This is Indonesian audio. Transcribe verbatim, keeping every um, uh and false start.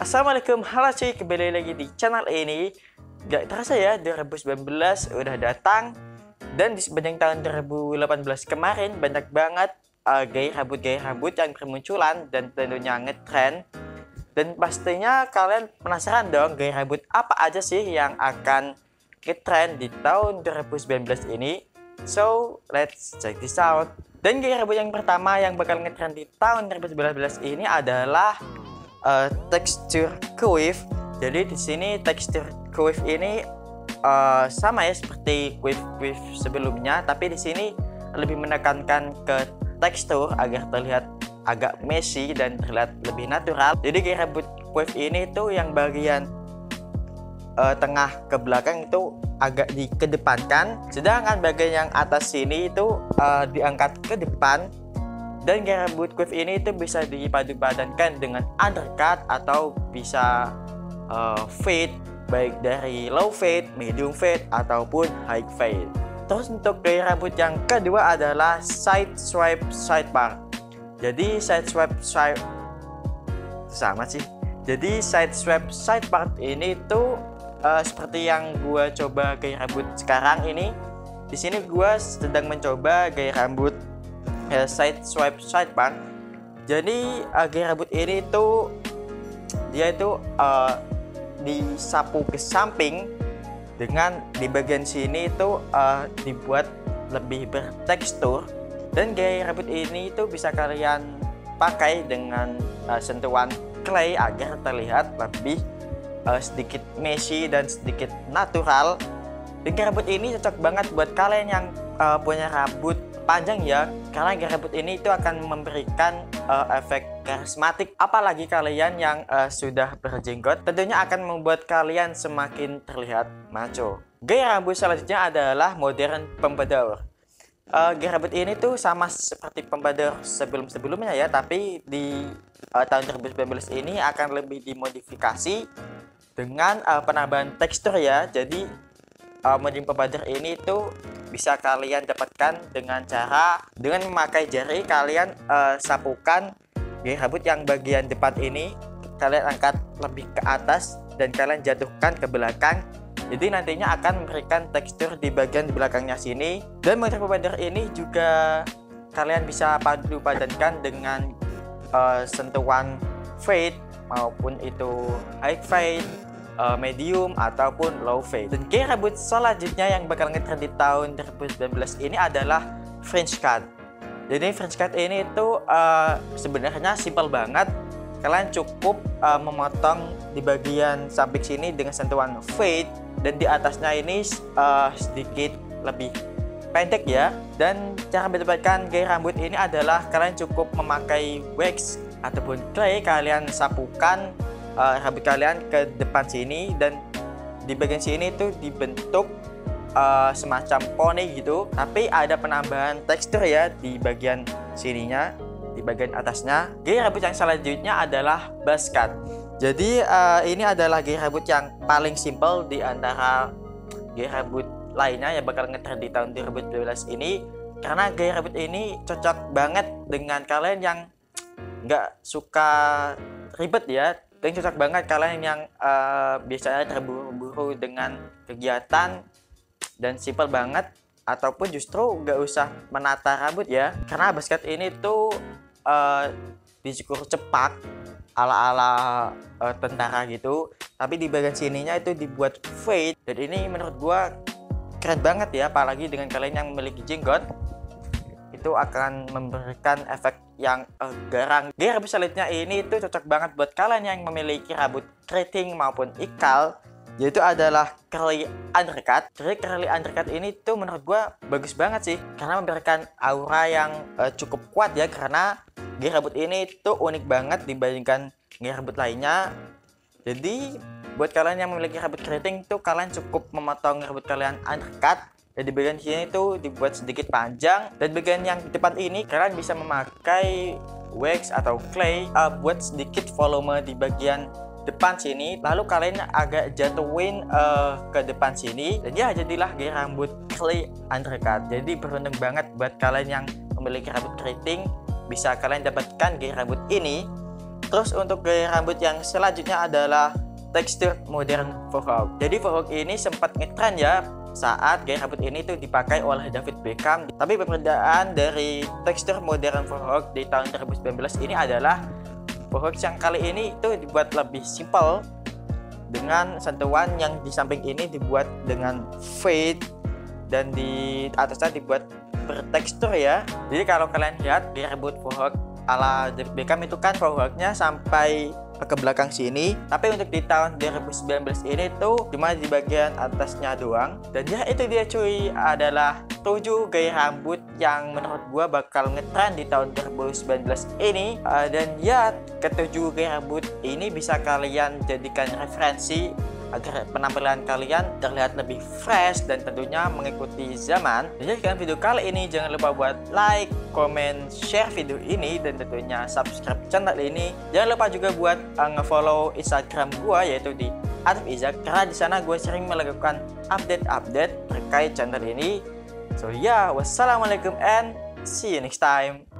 Assalamualaikum, halo cuy, kembali lagi di channel ini. Gak terasa ya, dua ribu sembilan belas udah datang. Dan di sepanjang tahun dua ribu delapan belas kemarin banyak banget uh, gaya rambut-gaya rambut yang bermunculan dan tentunya ngetrend. Dan pastinya kalian penasaran dong, gaya rambut apa aja sih yang akan ngetrend di tahun dua ribu sembilan belas ini. So, let's check this out. Dan gaya rambut yang pertama yang bakal ngetrend di tahun dua ribu sembilan belas ini adalah Uh, tekstur kuif. Jadi di sini tekstur kuif ini uh, sama ya seperti kuif-kuif sebelumnya, tapi di sini lebih menekankan ke tekstur agar terlihat agak messy dan terlihat lebih natural. Jadi kayak rambut kuif ini tuh yang bagian uh, tengah ke belakang itu agak dikedepankan, sedangkan bagian yang atas sini itu uh, diangkat ke depan. Dan gaya rambut kuif ini itu bisa dipadu-padankan dengan undercut atau bisa uh, fade, baik dari low fade, medium fade, ataupun high fade. Terus untuk gaya rambut yang kedua adalah side swipe sidebar. Jadi side swipe swipe sama sih. Jadi side swipe sidebar ini tuh uh, seperti yang gua coba gaya rambut sekarang ini. Di sini gua sedang mencoba gaya rambut side swipe sidebar. Jadi uh, gaya rambut ini tuh dia itu uh, disapu ke samping dengan di bagian sini itu uh, dibuat lebih bertekstur. Dan gaya rambut ini itu bisa kalian pakai dengan uh, sentuhan clay agar terlihat lebih uh, sedikit messy dan sedikit natural. Dan gaya rambut ini cocok banget buat kalian yang uh, punya rambut panjang ya, karena gaya rambut ini itu akan memberikan uh, efek karismatik. Apalagi kalian yang uh, sudah berjenggot, tentunya akan membuat kalian semakin terlihat maco. Gaya rambut selanjutnya adalah modern pompadour. Uh, gaya rambut ini tuh sama seperti pompadour sebelum-sebelumnya ya, tapi di uh, tahun dua ribu sembilan belas ini akan lebih dimodifikasi dengan uh, penambahan tekstur ya. Jadi uh, modern pompadour ini tuh bisa kalian dapatkan dengan cara dengan memakai jari kalian uh, sapukan gaya rambut yang bagian depan ini, kalian angkat lebih ke atas dan kalian jatuhkan ke belakang. Jadi nantinya akan memberikan tekstur di bagian di belakangnya sini. Dan model pompadour ini juga kalian bisa padu padankan dengan uh, sentuhan fade maupun itu high fade, medium ataupun low fade. Dan gaya rambut selanjutnya yang bakal ngetrend di tahun dua ribu sembilan belas ini adalah fringe cut. Jadi fringe cut ini itu uh, sebenarnya simple banget. Kalian cukup uh, memotong di bagian samping sini dengan sentuhan fade dan di atasnya ini uh, sedikit lebih pendek ya. Dan cara mendapatkan gaya rambut ini adalah kalian cukup memakai wax ataupun clay, kalian sapukan Uh, rambut kalian ke depan sini dan di bagian sini itu dibentuk uh, semacam poni gitu, tapi ada penambahan tekstur ya di bagian sininya, di bagian atasnya. Gaya rambut yang selanjutnya adalah buzz cut. Jadi uh, ini adalah gaya rambut yang paling simple di antara gaya rambut lainnya yang bakal ngetrend di tahun dua ribu dua belas ini, karena gaya rambut ini cocok banget dengan kalian yang nggak suka ribet ya. Dan cocok banget kalian yang uh, biasanya terburu-buru dengan kegiatan dan simple banget, ataupun justru gak usah menata rambut ya, karena buzz cut ini tuh uh, dicukur cepak ala-ala uh, tentara gitu, tapi di bagian sininya itu dibuat fade. Dan ini menurut gua keren banget ya, apalagi dengan kalian yang memiliki jenggot, itu akan memberikan efek yang uh, garang. Gaya rambut selanjutnya ini itu cocok banget buat kalian yang memiliki rambut keriting maupun ikal, yaitu adalah curly undercut. Jadi curly undercut ini tuh menurut gua bagus banget sih, karena memberikan aura yang uh, cukup kuat ya, karena gaya rambut ini tuh unik banget dibandingkan gaya rambut lainnya. Jadi buat kalian yang memiliki rambut keriting tuh, kalian cukup memotong rambut kalian undercut. Dan di bagian sini itu dibuat sedikit panjang, dan bagian yang di depan ini kalian bisa memakai wax atau clay uh, buat sedikit volume di bagian depan sini, lalu kalian agak jatuhin uh, ke depan sini, dan ya jadilah gaya rambut curly undercut. Jadi beruntung banget buat kalian yang memiliki rambut keriting, bisa kalian dapatkan gaya rambut ini. Terus untuk gaya rambut yang selanjutnya adalah textured modern forelock. Jadi forelock ini sempat ngetren ya saat gaya rambut ini tuh dipakai oleh David Beckham. Tapi perbedaan dari tekstur modern forelock di tahun dua ribu sembilan belas ini adalah forelock yang kali ini itu dibuat lebih simple, dengan sentuhan yang di samping ini dibuat dengan fade dan di atasnya dibuat bertekstur ya. Jadi kalau kalian lihat di rambut forelock ala David Beckham itu kan forelocknya sampai ke belakang sini, tapi untuk di tahun dua ribu sembilan belas ini tuh cuma di bagian atasnya doang. Dan ya itu dia cuy, adalah tujuh gaya rambut yang menurut gua bakal ngetren di tahun dua ribu sembilan belas ini. Uh, dan ya ketujuh gaya rambut ini bisa kalian jadikan referensi agar penampilan kalian terlihat lebih fresh dan tentunya mengikuti zaman. Jadi sekian video kali ini, jangan lupa buat like, comment, share video ini, dan tentunya subscribe channel ini. Jangan lupa juga buat uh, ngefollow Instagram gua yaitu di Athif Izza, karena di sana gue sering melakukan update-update terkait channel ini. So ya, yeah, wassalamualaikum and see you next time.